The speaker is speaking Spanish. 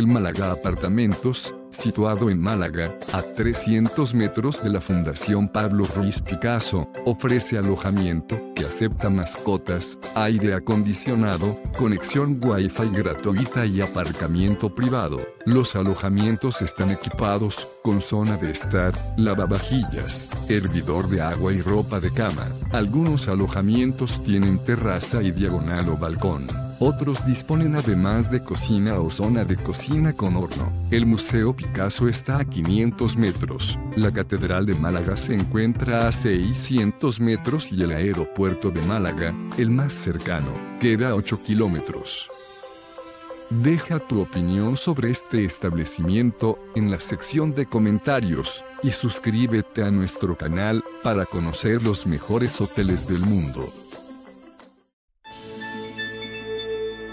El Málaga Apartamentos, situado en Málaga, a 300 metros de la Fundación Pablo Ruiz Picasso, ofrece alojamiento que acepta mascotas, aire acondicionado, conexión Wi-Fi gratuita y aparcamiento privado. Los alojamientos están equipados con zona de estar, lavavajillas, hervidor de agua y ropa de cama. Algunos alojamientos tienen terraza y diagonal o balcón. Otros disponen además de cocina o zona de cocina con horno. El Museo Picasso está a 500 metros, la Catedral de Málaga se encuentra a 600 metros y el aeropuerto de Málaga, el más cercano, queda a 8 kilómetros. Deja tu opinión sobre este establecimiento en la sección de comentarios y suscríbete a nuestro canal para conocer los mejores hoteles del mundo.